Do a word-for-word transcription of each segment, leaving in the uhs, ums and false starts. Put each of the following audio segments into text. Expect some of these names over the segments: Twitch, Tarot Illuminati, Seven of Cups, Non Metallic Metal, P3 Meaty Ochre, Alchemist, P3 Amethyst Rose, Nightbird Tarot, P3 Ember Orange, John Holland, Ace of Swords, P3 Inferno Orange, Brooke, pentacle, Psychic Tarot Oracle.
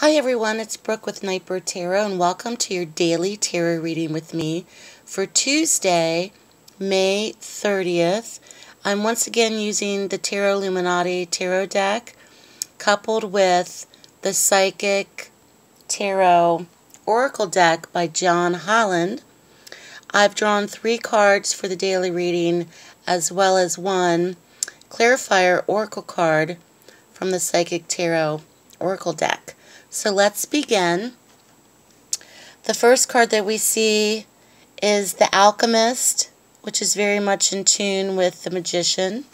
Hi everyone, it's Brooke with Nightbird Tarot and welcome to your daily tarot reading with me for Tuesday, May thirtieth. I'm once again using the Tarot Illuminati Tarot deck coupled with the Psychic Tarot Oracle deck by John Holland. I've drawn three cards for the daily reading as well as one clarifier oracle card from the Psychic Tarot Oracle deck. So let's begin. The first card that we see is the Alchemist, which is very much in tune with the Magician,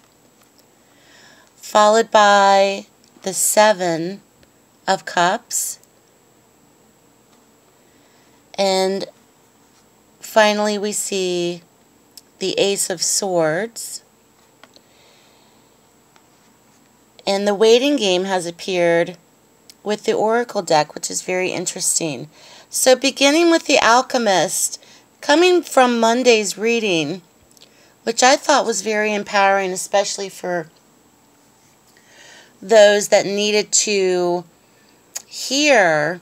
followed by the Seven of Cups, and finally we see the Ace of Swords. And the waiting game has appeared with the Oracle deck, which is very interesting. So beginning with the Alchemist, coming from Monday's reading, which I thought was very empowering, especially for those that needed to hear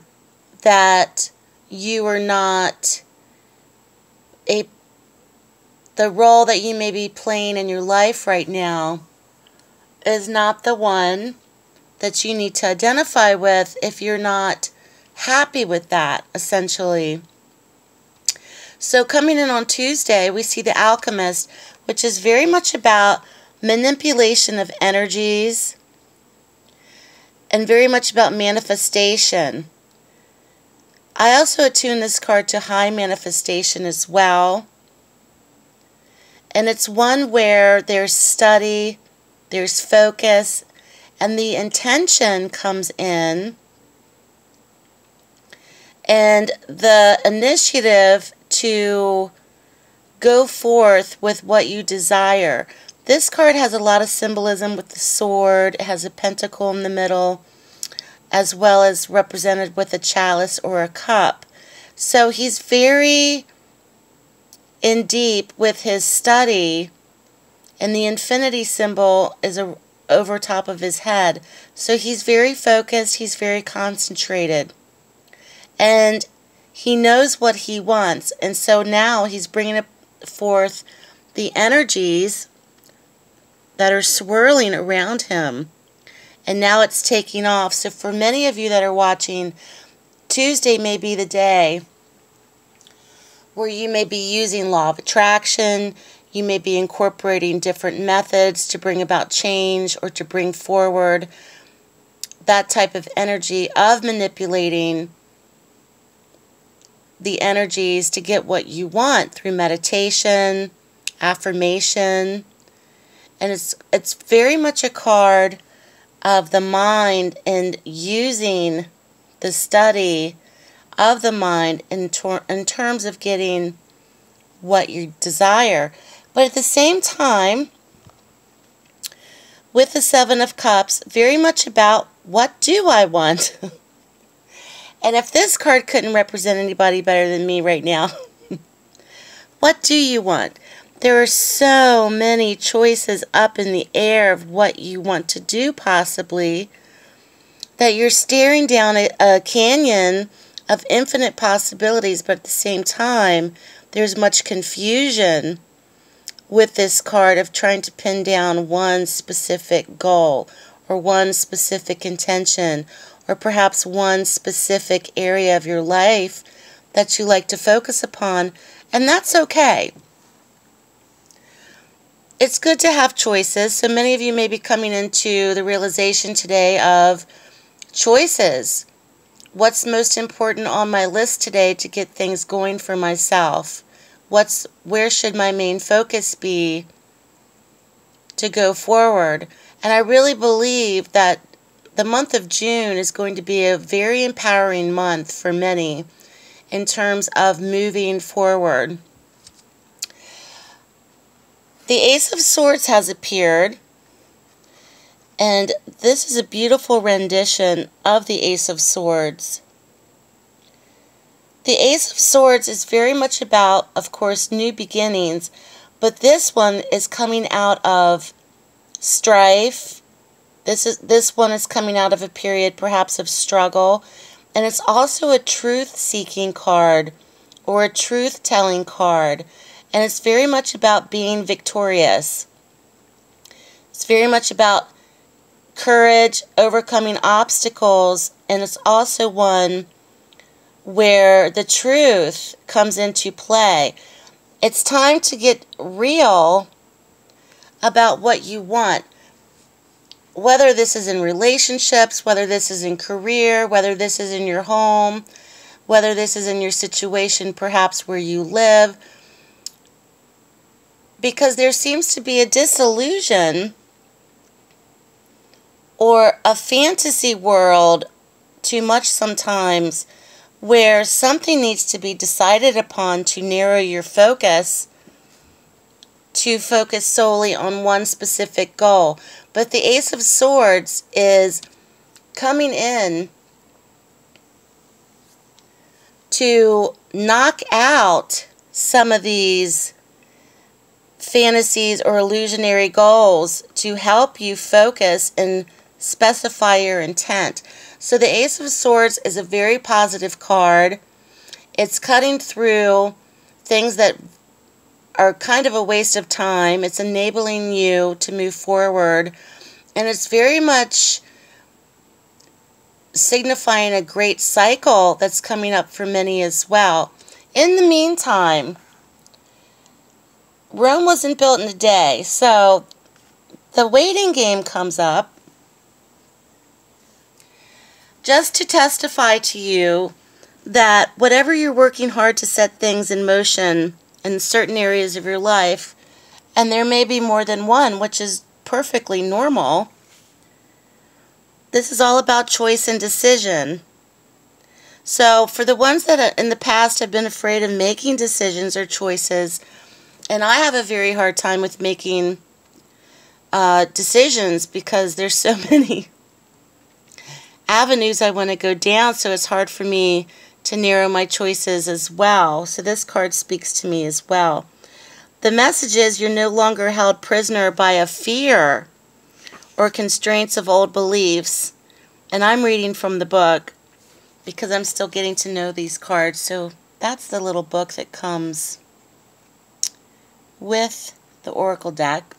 that you are not a the role that you may be playing in your life right now is not the one that you need to identify with if you're not happy with that, essentially. So coming in on Tuesday, we see the Alchemist, which is very much about manipulation of energies and very much about manifestation. I also attune this card to high manifestation as well. And it's one where there's study, there's focus, and the intention comes in, and the initiative to go forth with what you desire. This card has a lot of symbolism with the sword. It has a pentacle in the middle, as well as represented with a chalice or a cup. So he's very in deep with his study, and the infinity symbol is a over top of his head. So he's very focused, he's very concentrated, and he knows what he wants. And so now he's bringing forth the energies that are swirling around him, and now it's taking off. So for many of you that are watching, Tuesday may be the day where you may be using law of attraction. You may be incorporating different methods to bring about change or to bring forward that type of energy of manipulating the energies to get what you want through meditation, affirmation. And it's, it's very much a card of the mind and using the study of the mind in, ter in terms of getting what you desire. But at the same time, with the Seven of Cups, very much about what do I want? And if this card couldn't represent anybody better than me right now, what do you want? There are so many choices up in the air of what you want to do possibly, that you're staring down a, a canyon of infinite possibilities, but at the same time, there's much confusion with this card of trying to pin down one specific goal or one specific intention or perhaps one specific area of your life that you like to focus upon, and that's okay. It's good to have choices. So many of you may be coming into the realization today of choices. What's most important on my list today to get things going for myself? What's, where should my main focus be to go forward? And I really believe that the month of June is going to be a very empowering month for many in terms of moving forward. The Ace of Swords has appeared, and this is a beautiful rendition of the Ace of Swords. The Ace of Swords is very much about, of course, new beginnings, but this one is coming out of strife. This is this one is coming out of a period perhaps of struggle. And it's also a truth-seeking card or a truth-telling card. And it's very much about being victorious. It's very much about courage, overcoming obstacles, and it's also one where the truth comes into play. It's time to get real about what you want. Whether this is in relationships, whether this is in career, whether this is in your home, whether this is in your situation, perhaps where you live. Because there seems to be a disillusion or a fantasy world too much sometimes where something needs to be decided upon to narrow your focus, to focus solely on one specific goal. But the Ace of Swords is coming in to knock out some of these fantasies or illusionary goals to help you focus and specify your intent. So the Ace of Swords is a very positive card. It's cutting through things that are kind of a waste of time. It's enabling you to move forward, and it's very much signifying a great cycle that's coming up for many as well. In the meantime, Rome wasn't built in a day, so the waiting game comes up just to testify to you that whatever you're working hard to set things in motion in certain areas of your life, and there may be more than one, which is perfectly normal. This is all about choice and decision. So for the ones that in the past have been afraid of making decisions or choices, and I have a very hard time with making uh, decisions because there's so many avenues I want to go down, so it's hard for me to narrow my choices as well. So this card speaks to me as well. The message is you're no longer held prisoner by a fear or constraints of old beliefs. And I'm reading from the book because I'm still getting to know these cards. So that's the little book that comes with the Oracle deck.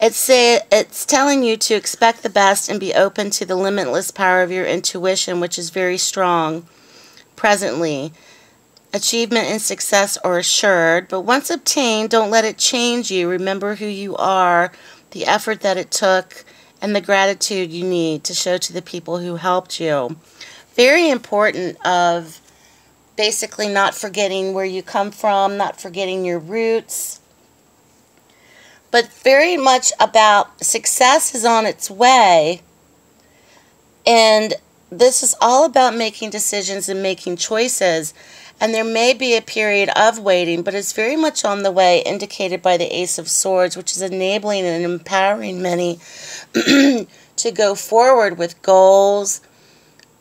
It's, say, it's telling you to expect the best and be open to the limitless power of your intuition, which is very strong presently. Achievement and success are assured, but once obtained, don't let it change you. Remember who you are, the effort that it took, and the gratitude you need to show to the people who helped you. Very important of basically not forgetting where you come from, not forgetting your roots. But very much about success is on its way. And this is all about making decisions and making choices. And there may be a period of waiting, but it's very much on the way, indicated by the Ace of Swords, which is enabling and empowering many to go forward with goals,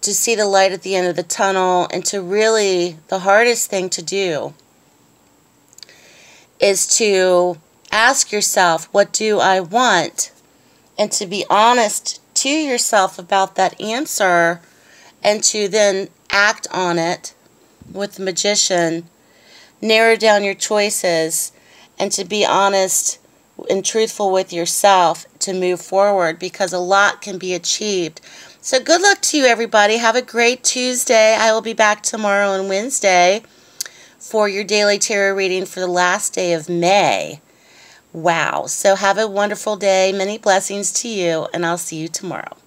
to see the light at the end of the tunnel, and to really, the hardest thing to do is to ask yourself, what do I want? And to be honest to yourself about that answer, and to then act on it with the Magician. Narrow down your choices, and to be honest and truthful with yourself to move forward, because a lot can be achieved. So good luck to you, everybody. Have a great Tuesday. I will be back tomorrow and Wednesday for your daily tarot reading for the last day of May. Wow. So have a wonderful day. Many blessings to you, and I'll see you tomorrow.